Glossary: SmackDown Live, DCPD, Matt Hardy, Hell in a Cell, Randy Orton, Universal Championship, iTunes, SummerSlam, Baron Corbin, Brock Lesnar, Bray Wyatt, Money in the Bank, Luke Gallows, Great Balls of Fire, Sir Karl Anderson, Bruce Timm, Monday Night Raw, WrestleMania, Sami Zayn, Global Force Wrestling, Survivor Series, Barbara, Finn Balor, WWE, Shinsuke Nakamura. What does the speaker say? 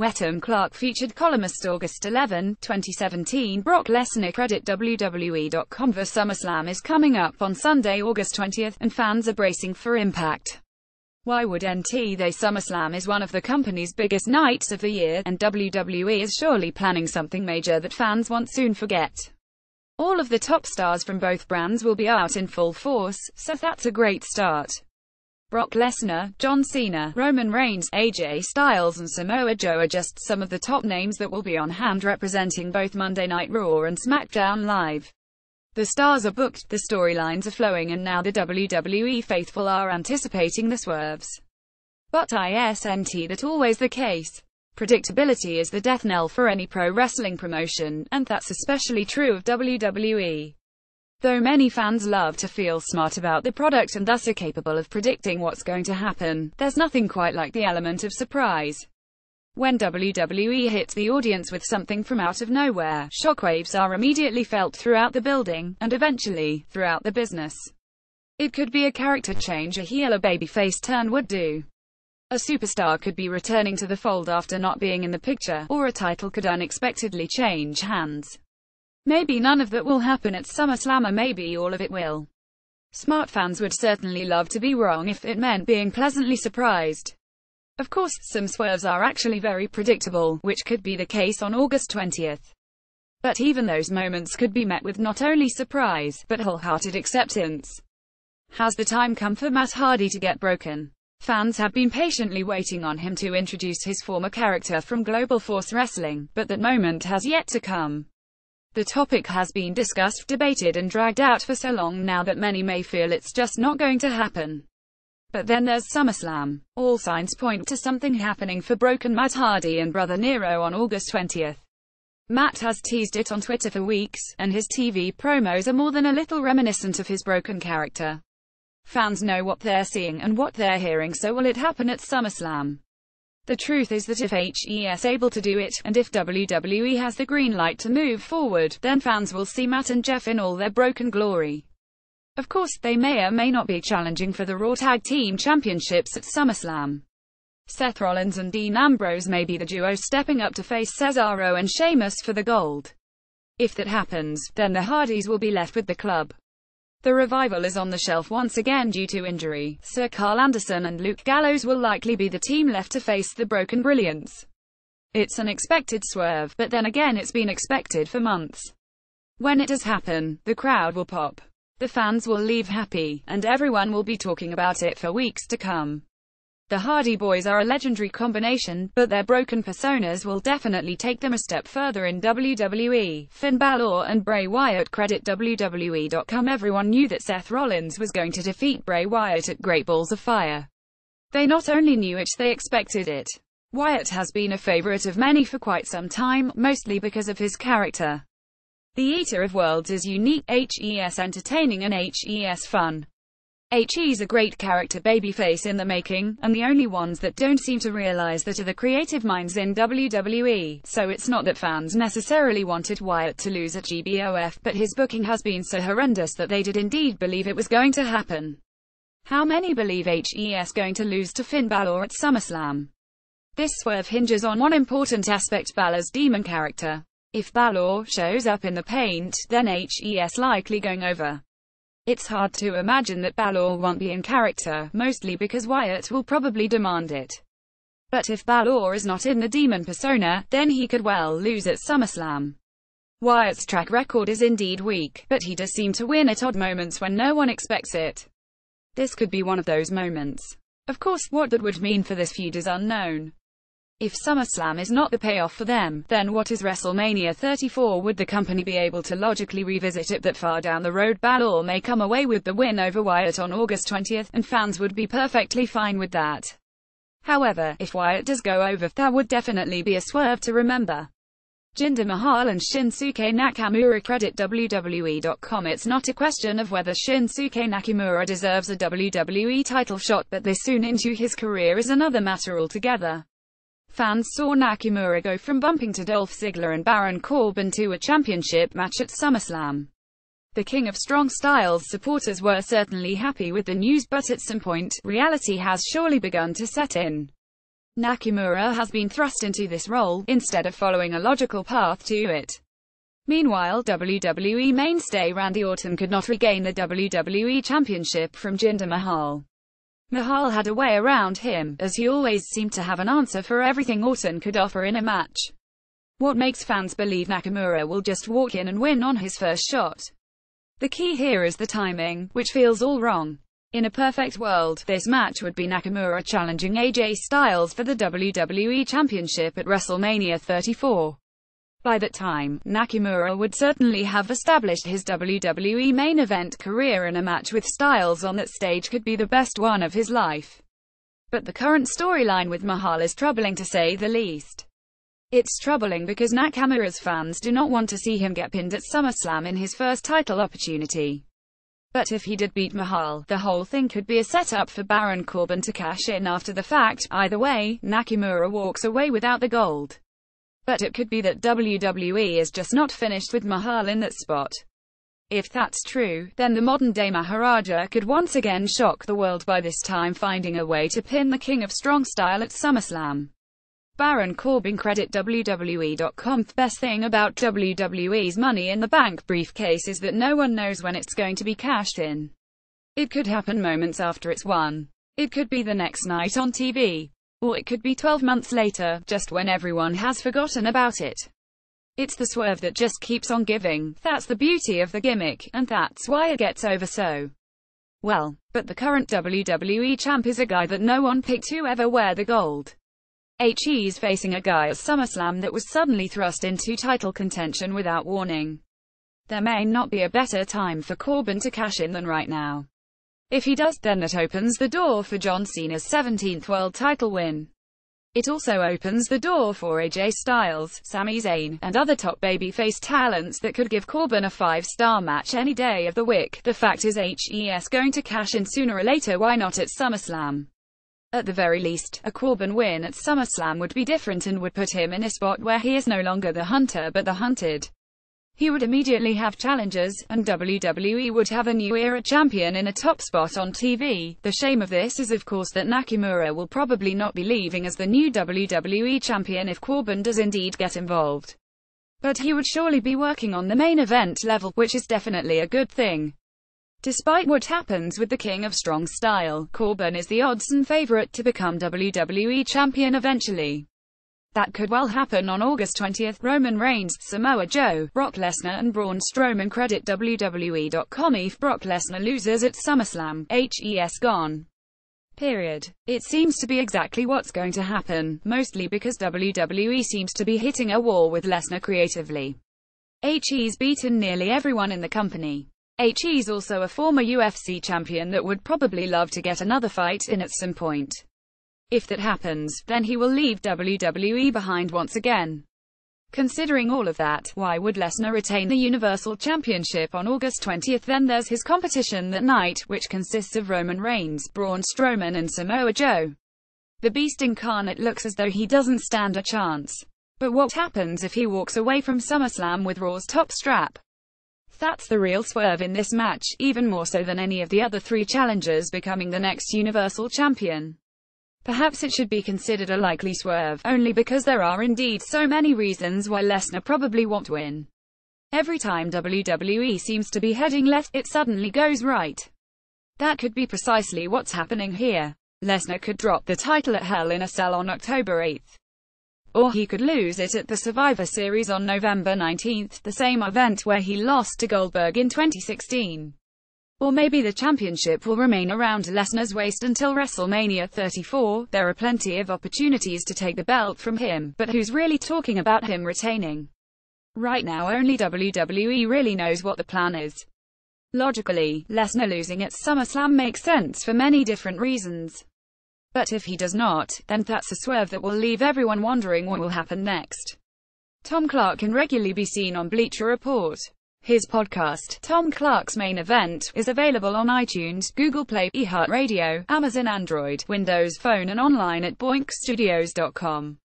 Wetham Clark featured columnist August 11, 2017 Brock Lesnar credit WWE.com for SummerSlam is coming up on Sunday, August 20th, and fans are bracing for impact. Why would NT they? SummerSlam is one of the company's biggest nights of the year, and WWE is surely planning something major that fans won't soon forget. All of the top stars from both brands will be out in full force, so that's a great start. Brock Lesnar, John Cena, Roman Reigns, AJ Styles and Samoa Joe are just some of the top names that will be on hand representing both Monday Night Raw and SmackDown Live. The stars are booked, the storylines are flowing, and now the WWE faithful are anticipating the swerves. But isn't that always the case? Predictability is the death knell for any pro wrestling promotion, and that's especially true of WWE. Though many fans love to feel smart about the product and thus are capable of predicting what's going to happen, there's nothing quite like the element of surprise. When WWE hits the audience with something from out of nowhere, shockwaves are immediately felt throughout the building, and eventually, throughout the business. It could be a character change a heel or babyface turn would do. A superstar could be returning to the fold after not being in the picture, or a title could unexpectedly change hands. Maybe none of that will happen at SummerSlam, or maybe all of it will. Smart fans would certainly love to be wrong if it meant being pleasantly surprised. Of course, some swerves are actually very predictable, which could be the case on August 20th. But even those moments could be met with not only surprise, but wholehearted acceptance. Has the time come for Matt Hardy to get broken? Fans have been patiently waiting on him to introduce his former character from Global Force Wrestling, but that moment has yet to come. The topic has been discussed, debated and dragged out for so long now that many may feel it's just not going to happen. But then there's SummerSlam. All signs point to something happening for broken Matt Hardy and Brother Nero on August 20th. Matt has teased it on Twitter for weeks, and his TV promos are more than a little reminiscent of his broken character. Fans know what they're seeing and what they're hearing, so will it happen at SummerSlam? The truth is that if HE is able to do it, and if WWE has the green light to move forward, then fans will see Matt and Jeff in all their broken glory. Of course, they may or may not be challenging for the Raw Tag Team Championships at SummerSlam. Seth Rollins and Dean Ambrose may be the duo stepping up to face Cesaro and Sheamus for the gold. If that happens, then the Hardys will be left with the club. The Revival is on the shelf once again due to injury. Sir Karl Anderson and Luke Gallows will likely be the team left to face the Broken Brilliance. It's an expected swerve, but then again it's been expected for months. When it does happen, the crowd will pop. The fans will leave happy, and everyone will be talking about it for weeks to come. The Hardy Boys are a legendary combination, but their broken personas will definitely take them a step further in WWE. Finn Balor and Bray Wyatt credit WWE.com. Everyone knew that Seth Rollins was going to defeat Bray Wyatt at Great Balls of Fire. They not only knew it, they expected it. Wyatt has been a favorite of many for quite some time, mostly because of his character. The Eater of Worlds is unique, HE's entertaining and HE's fun. HE's a great character babyface in the making, and the only ones that don't seem to realize that are the creative minds in WWE, so it's not that fans necessarily wanted Wyatt to lose at GBOF, but his booking has been so horrendous that they did indeed believe it was going to happen. How many believe HE's going to lose to Finn Balor at SummerSlam? This swerve hinges on one important aspect: Balor's demon character. If Balor shows up in the paint, then HE's likely going over. It's hard to imagine that Balor won't be in character, mostly because Wyatt will probably demand it. But if Balor is not in the demon persona, then he could well lose at SummerSlam. Wyatt's track record is indeed weak, but he does seem to win at odd moments when no one expects it. This could be one of those moments. Of course, what that would mean for this feud is unknown. If SummerSlam is not the payoff for them, then what is WrestleMania 34? Would the company be able to logically revisit it that far down the road? Balor may come away with the win over Wyatt on August 20th, and fans would be perfectly fine with that. However, if Wyatt does go over, that would definitely be a swerve to remember. Jinder Mahal and Shinsuke Nakamura credit WWE.com. It's not a question of whether Shinsuke Nakamura deserves a WWE title shot, but this soon into his career is another matter altogether. Fans saw Nakamura go from bumping to Dolph Ziggler and Baron Corbin to a championship match at SummerSlam. The King of Strong Styles supporters were certainly happy with the news, but at some point, reality has surely begun to set in. Nakamura has been thrust into this role, instead of following a logical path to it. Meanwhile, WWE mainstay Randy Orton could not regain the WWE Championship from Jinder Mahal. Mahal had a way around him, as he always seemed to have an answer for everything Orton could offer in a match. What makes fans believe Nakamura will just walk in and win on his first shot? The key here is the timing, which feels all wrong. In a perfect world, this match would be Nakamura challenging AJ Styles for the WWE Championship at WrestleMania 34. By that time, Nakamura would certainly have established his WWE main event career, and a match with Styles on that stage could be the best one of his life. But the current storyline with Mahal is troubling, to say the least. It's troubling because Nakamura's fans do not want to see him get pinned at SummerSlam in his first title opportunity. But if he did beat Mahal, the whole thing could be a setup for Baron Corbin to cash in after the fact. Either way, Nakamura walks away without the gold. But it could be that WWE is just not finished with Mahal in that spot. If that's true, then the modern-day Maharaja could once again shock the world, by this time finding a way to pin the King of Strong Style at SummerSlam. Baron Corbin credit WWE.com. The best thing about WWE's Money in the Bank briefcase is that no one knows when it's going to be cashed in. It could happen moments after it's won. It could be the next night on TV. Or it could be 12 months later, just when everyone has forgotten about it. It's the swerve that just keeps on giving. That's the beauty of the gimmick, and that's why it gets over so well. But the current WWE champ is a guy that no one picked to ever wear the gold. He's facing a guy at SummerSlam that was suddenly thrust into title contention without warning. There may not be a better time for Corbin to cash in than right now. If he does, then that opens the door for John Cena's 17th world title win. It also opens the door for AJ Styles, Sami Zayn, and other top babyface talents that could give Corbin a 5-star match any day of the week. The fact is, he's going to cash in sooner or later. Why not at SummerSlam? At the very least, a Corbin win at SummerSlam would be different and would put him in a spot where he is no longer the hunter but the hunted. He would immediately have challengers, and WWE would have a new era champion in a top spot on TV. The shame of this is, of course, that Nakamura will probably not be leaving as the new WWE champion if Corbin does indeed get involved. But he would surely be working on the main event level, which is definitely a good thing. Despite what happens with the King of Strong Style, Corbin is the odds-on favorite to become WWE champion eventually. That could well happen on August 20th. Roman Reigns, Samoa Joe, Brock Lesnar and Braun Strowman credit WWE.com. If Brock Lesnar loses at SummerSlam, he's gone. Period. It seems to be exactly what's going to happen, mostly because WWE seems to be hitting a wall with Lesnar creatively. He's beaten nearly everyone in the company. He's also a former UFC champion that would probably love to get another fight in at some point. If that happens, then he will leave WWE behind once again. Considering all of that, why would Lesnar retain the Universal Championship on August 20th? Then there's his competition that night, which consists of Roman Reigns, Braun Strowman and Samoa Joe. The Beast incarnate looks as though he doesn't stand a chance. But what happens if he walks away from SummerSlam with Raw's top strap? That's the real swerve in this match, even more so than any of the other three challengers becoming the next Universal Champion. Perhaps it should be considered a likely swerve, only because there are indeed so many reasons why Lesnar probably won't win. Every time WWE seems to be heading left, it suddenly goes right. That could be precisely what's happening here. Lesnar could drop the title at Hell in a Cell on October 8th. Or he could lose it at the Survivor Series on November 19th, the same event where he lost to Goldberg in 2016. Or maybe the championship will remain around Lesnar's waist until WrestleMania 34, there are plenty of opportunities to take the belt from him, but who's really talking about him retaining? Right now only WWE really knows what the plan is. Logically, Lesnar losing at SummerSlam makes sense for many different reasons. But if he does not, then that's a swerve that will leave everyone wondering what will happen next. Tom Clark can regularly be seen on Bleacher Report. His podcast, Tom Clark's Main Event, is available on iTunes, Google Play, iHeartRadio, Amazon Android, Windows Phone and online at boinkstudios.com.